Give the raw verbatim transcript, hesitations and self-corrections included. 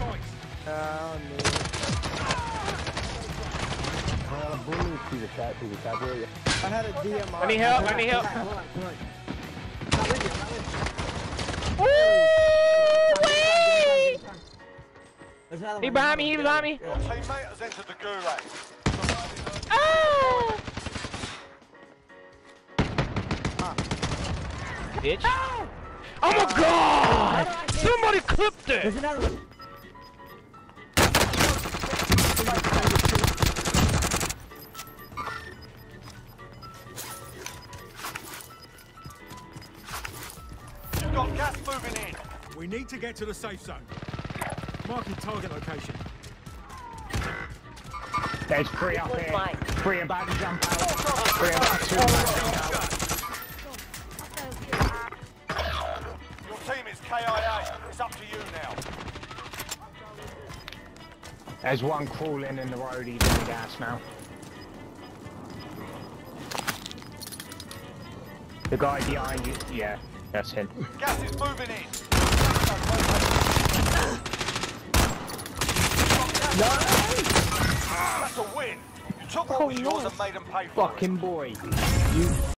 Oh, no. Uh, bully to the cat, to the cat, yeah. I had a D M R. I need help, I need help. Hold on, hold on. Not with you, not with you. Ooh, wee! He behind me, he behind me. Your teammate has entered the gulag. Ah! Bitch. Ah! Oh my god! Uh, Somebody clipped it! There's another one. You've got gas moving in. We need to get to the safe zone. Marking target location. There's three up here. Three about to jump out. Three about to jump out. K I A, it's up to you now. There's one crawling in the road, he's in the gas now. The guy behind you, yeah, that's him. Gas is moving in. No! That's a win. You took all yours and made them pay for it. Fucking boy. You